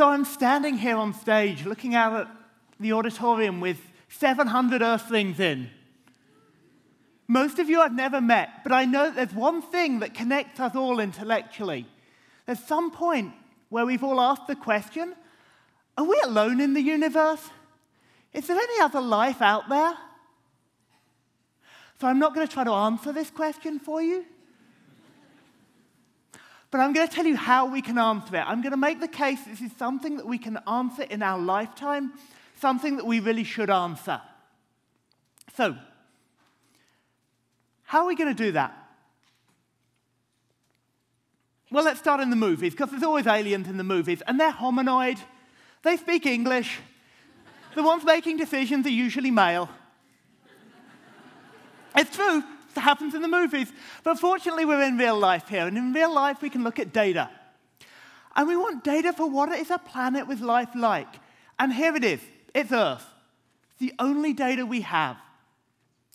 So I'm standing here on stage looking out at the auditorium with 700 Earthlings in. Most of you I've never met, but I know that there's one thing that connects us all intellectually. There's some point where we've all asked the question, are we alone in the universe? Is there any other life out there? So I'm not going to try to answer this question for you, but I'm going to tell you how we can answer it. I'm going to make the case this is something that we can answer in our lifetime, something that we really should answer. So, how are we going to do that? Well, let's start in the movies, because there's always aliens in the movies, and they're hominoid, they speak English, the ones making decisions are usually male. It's true, it happens in the movies, but fortunately we're in real life here, and in real life we can look at data. And we want data for what is a planet with life like. And here it is, it's Earth. It's the only data we have.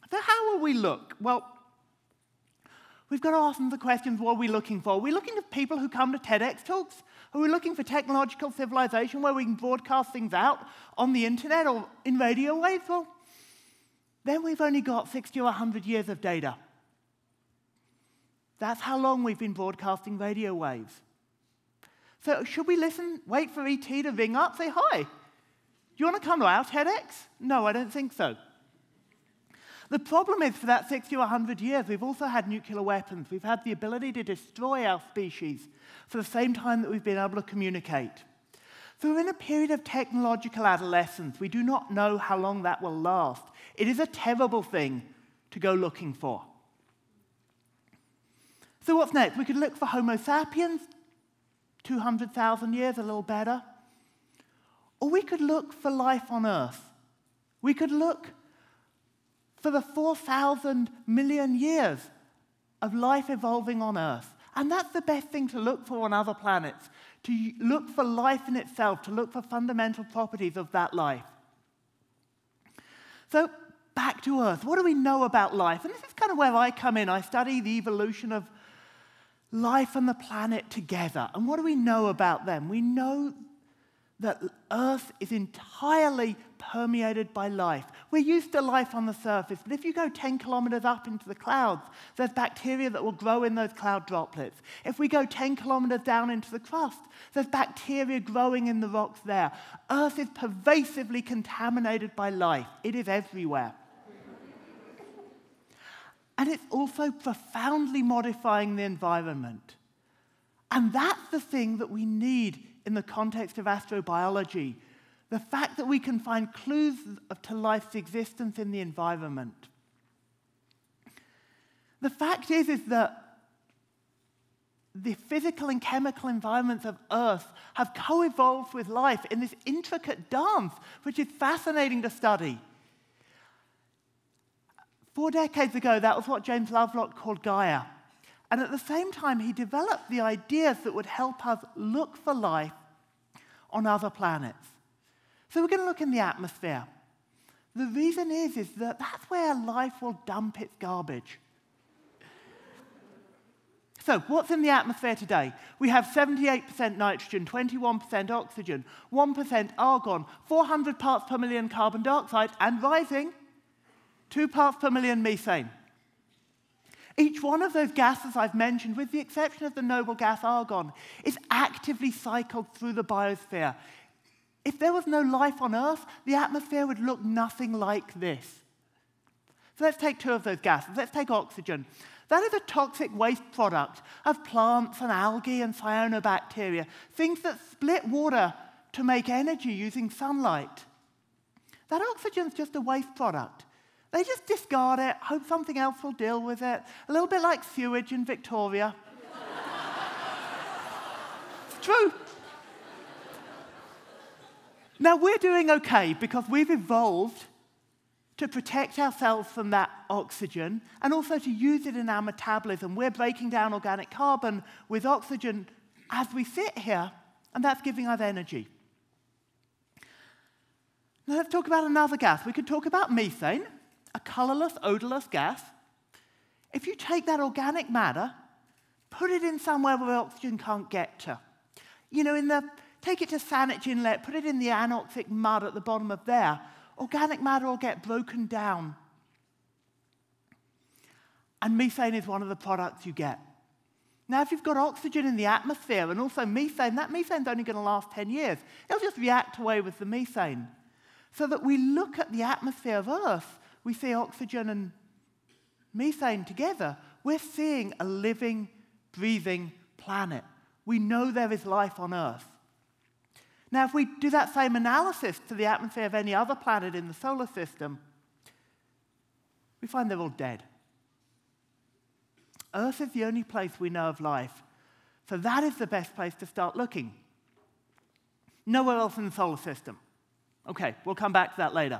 So how will we look? Well, we've got to ask them the questions, what are we looking for? Are we looking for people who come to TEDx talks? Are we looking for technological civilization where we can broadcast things out on the internet or in radio waves? Well, then we've only got 60 or 100 years of data. That's how long we've been broadcasting radio waves. So should we listen, wait for ET to ring up, say, hi, do you want to come to our TEDx? No, I don't think so. The problem is, for that 60 or 100 years, we've also had nuclear weapons. We've had the ability to destroy our species for the same time that we've been able to communicate. So we're in a period of technological adolescence. We do not know how long that will last. It is a terrible thing to go looking for. So what's next? We could look for Homo sapiens, 200,000 years, a little better. Or we could look for life on Earth. We could look for the 4,000 million years of life evolving on Earth. And that's the best thing to look for on other planets, to look for life in itself, to look for fundamental properties of that life. So back to Earth. What do we know about life? And this is kind of where I come in. I study the evolution of life and the planet together. And what do we know about them? We know that Earth is entirely permeated by life. We're used to life on the surface, but if you go 10 kilometers up into the clouds, there's bacteria that will grow in those cloud droplets. If we go 10 kilometers down into the crust, there's bacteria growing in the rocks there. Earth is pervasively contaminated by life. It is everywhere. And it's also profoundly modifying the environment. And that's the thing that we need in the context of astrobiology, the fact that we can find clues to life's existence in the environment. The fact is that the physical and chemical environments of Earth have co-evolved with life in this intricate dance, which is fascinating to study. 4 decades ago, that was what James Lovelock called Gaia. And at the same time, he developed the ideas that would help us look for life on other planets. So we're going to look in the atmosphere. The reason is that that's where life will dump its garbage. So what's in the atmosphere today? We have 78% nitrogen, 21% oxygen, 1% argon, 400 parts per million carbon dioxide, and rising, 2 parts per million methane. Each one of those gases I've mentioned, with the exception of the noble gas argon, is actively cycled through the biosphere. If there was no life on Earth, the atmosphere would look nothing like this. So let's take 2 of those gases. Let's take oxygen. That is a toxic waste product of plants and algae and cyanobacteria, things that split water to make energy using sunlight. That oxygen's just a waste product. They just discard it, hope something else will deal with it. A little bit like sewage in Victoria. It's true. Now, we're doing okay because we've evolved to protect ourselves from that oxygen and also to use it in our metabolism. We're breaking down organic carbon with oxygen as we sit here, and that's giving us energy. Now, let's talk about another gas. We could talk about methane, a colorless, odorless gas. If you take that organic matter, put it in somewhere where oxygen can't get to. You know, in the Take it to Saanich Inlet, put it in the anoxic mud at the bottom of there. Organic matter will get broken down. And methane is one of the products you get. Now, if you've got oxygen in the atmosphere and also methane, that methane's only going to last 10 years. It'll just react away with the methane. So that we look at the atmosphere of Earth, we see oxygen and methane together. We're seeing a living, breathing planet. We know there is life on Earth. Now, if we do that same analysis to the atmosphere of any other planet in the solar system, we find they're all dead. Earth is the only place we know of life. So that is the best place to start looking. Nowhere else in the solar system. OK, we'll come back to that later.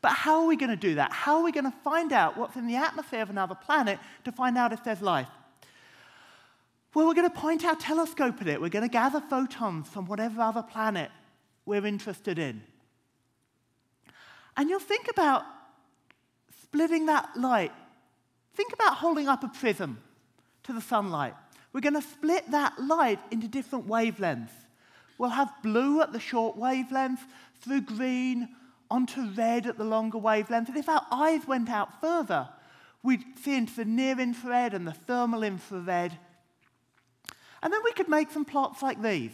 But how are we going to do that? How are we going to find out what's in the atmosphere of another planet to find out if there's life? Well, we're going to point our telescope at it. We're going to gather photons from whatever other planet we're interested in. And you'll think about splitting that light. Think about holding up a prism to the sunlight. We're going to split that light into different wavelengths. We'll have blue at the short wavelength, through green, onto red at the longer wavelength. And if our eyes went out further, we'd see into the near-infrared and the thermal infrared. And then we could make some plots like these.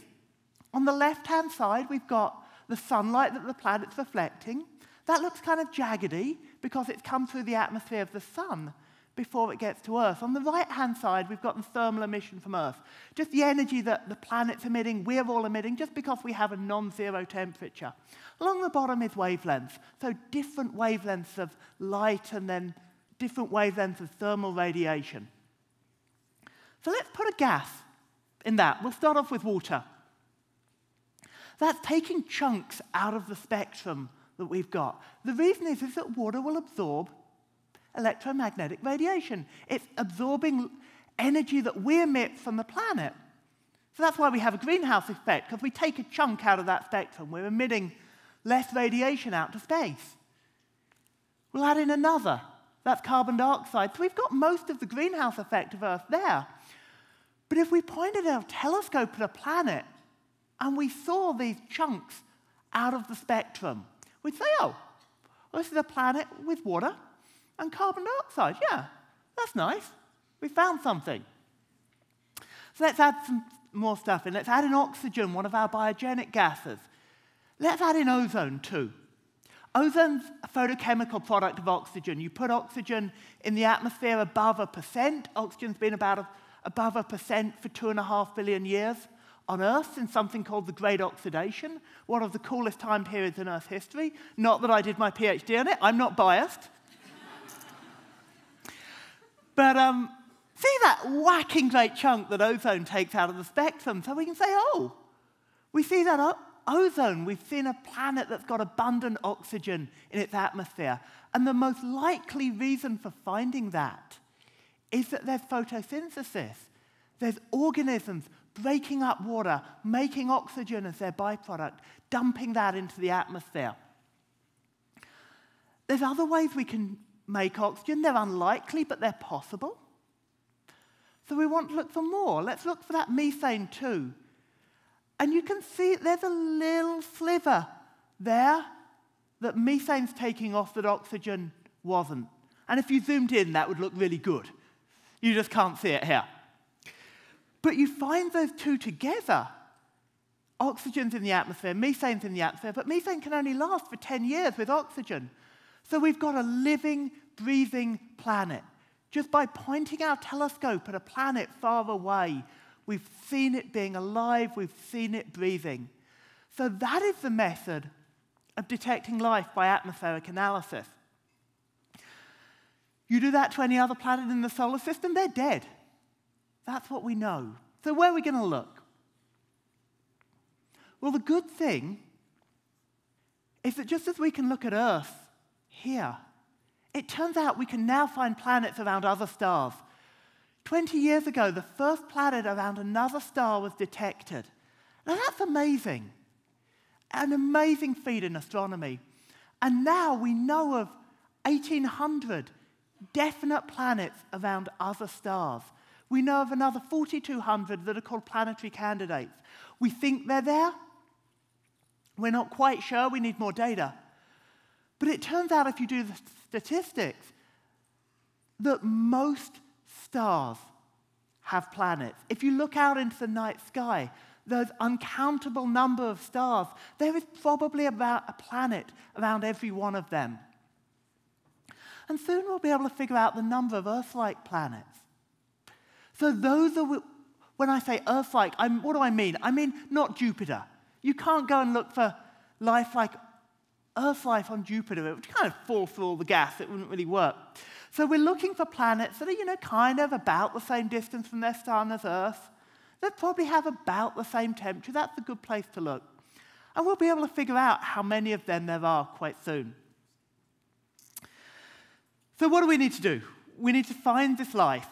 On the left-hand side, we've got the sunlight that the planet's reflecting. That looks kind of jaggedy because it's come through the atmosphere of the sun before it gets to Earth. On the right-hand side, we've got the thermal emission from Earth, just the energy that the planet's emitting, we're all emitting, just because we have a non-zero temperature. Along the bottom is wavelengths, so different wavelengths of light and then different wavelengths of thermal radiation. So let's put a gas in that. We'll start off with water. That's taking chunks out of the spectrum that we've got. The reason is that water will absorb electromagnetic radiation. It's absorbing energy that we emit from the planet. So that's why we have a greenhouse effect, because we take a chunk out of that spectrum. We're emitting less radiation out to space. We'll add in another. That's carbon dioxide. So we've got most of the greenhouse effect of Earth there. But if we pointed our telescope at a planet and we saw these chunks out of the spectrum, we'd say, oh, this is a planet with water and carbon dioxide. Yeah, that's nice. We found something. So let's add some more stuff in. Let's add in oxygen, one of our biogenic gases. Let's add in ozone, too. Ozone's a photochemical product of oxygen. You put oxygen in the atmosphere above 1%. Oxygen's been above 1% for 2.5 billion years on Earth in something called the Great Oxidation, one of the coolest time periods in Earth history. Not that I did my PhD on it. I'm not biased. But see that whacking great chunk that ozone takes out of the spectrum? So we can say, oh, we see that ozone. We've seen a planet that's got abundant oxygen in its atmosphere. And the most likely reason for finding that is that there's photosynthesis. There's organisms breaking up water, making oxygen as their byproduct, dumping that into the atmosphere. There's other ways we can make oxygen. They're unlikely, but they're possible. So we want to look for more. Let's look for that methane too. And you can see there's a little sliver there that methane's taking off that oxygen wasn't. And if you zoomed in, that would look really good. You just can't see it here. But you find those two together. Oxygen's in the atmosphere, methane's in the atmosphere, but methane can only last for 10 years with oxygen. So we've got a living, breathing planet. Just by pointing our telescope at a planet far away, we've seen it being alive, we've seen it breathing. So that is the method of detecting life by atmospheric analysis. You do that to any other planet in the solar system, they're dead. That's what we know. So where are we going to look? Well, the good thing is that just as we can look at Earth here, it turns out we can now find planets around other stars. 20 years ago, the first planet around another star was detected. Now, that's amazing. An amazing feat in astronomy. And now we know of 1,800 definite planets around other stars. We know of another 4,200 that are called planetary candidates. We think they're there. We're not quite sure, we need more data. But it turns out if you do the statistics, that most stars have planets. If you look out into the night sky, there's uncountable number of stars. There is probably about a planet around every one of them. And soon we'll be able to figure out the number of Earth-like planets. So those are, when I say Earth-like, what do I mean? I mean not Jupiter. You can't go and look for life like Earth life on Jupiter. It would kind of fall through all the gas. It wouldn't really work. So we're looking for planets that are, kind of about the same distance from their sun as Earth, that probably have about the same temperature. That's a good place to look. And we'll be able to figure out how many of them there are quite soon. So what do we need to do? We need to find this life.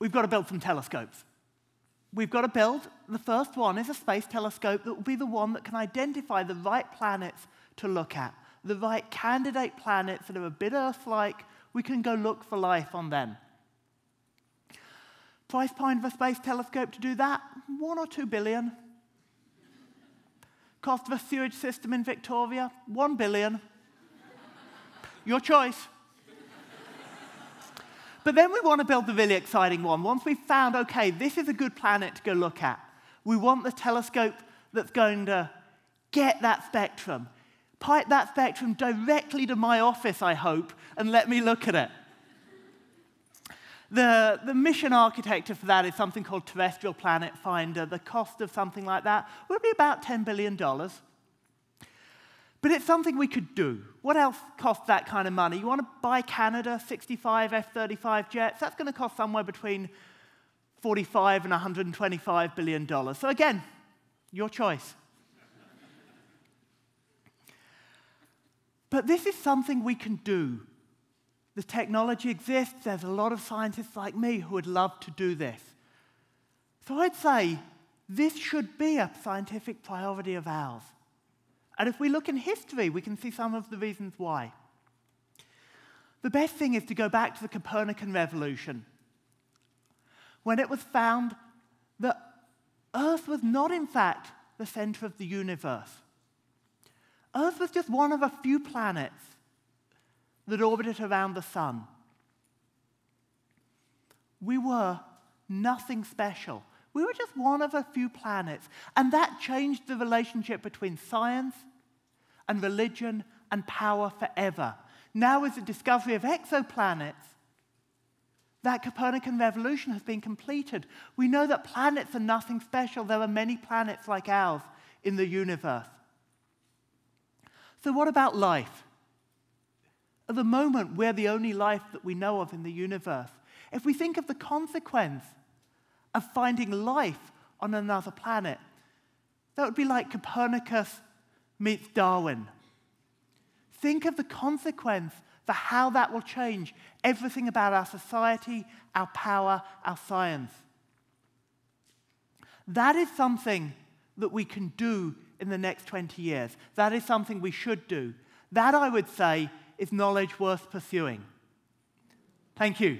We've got to build some telescopes. We've got to build, the first one is a space telescope that will be the one that can identify the right planets to look at, the right candidate planets that are a bit Earth-like. We can go look for life on them. Price point of a space telescope to do that, $1 or $2 billion. Cost of a sewage system in Victoria, $1 billion. Your choice. But then we want to build the really exciting one. Once we've found, okay, this is a good planet to go look at, we want the telescope that's going to get that spectrum, pipe that spectrum directly to my office, I hope, and let me look at it. The mission architecture for that is something called Terrestrial Planet Finder. The cost of something like that would be about $10 billion. But it's something we could do. What else costs that kind of money? You want to buy Canada 65 F-35 jets? That's going to cost somewhere between $45 and $125 billion. So again, your choice. But this is something we can do. The technology exists. There's a lot of scientists like me who would love to do this. So I'd say this should be a scientific priority of ours. And if we look in history, we can see some of the reasons why. The best thing is to go back to the Copernican Revolution, when it was found that Earth was not, in fact, the center of the universe. Earth was just one of a few planets that orbited around the sun. We were nothing special. We were just one of a few planets, and that changed the relationship between science and religion and power forever. Now, with the discovery of exoplanets, that Copernican revolution has been completed. We know that planets are nothing special. There are many planets like ours in the universe. So what about life? At the moment, we're the only life that we know of in the universe. If we think of the consequence of finding life on another planet, that would be like Copernicus meets Darwin. Think of the consequence for how that will change everything about our society, our power, our science. That is something that we can do in the next 20 years. That is something we should do. That, I would say, is knowledge worth pursuing. Thank you.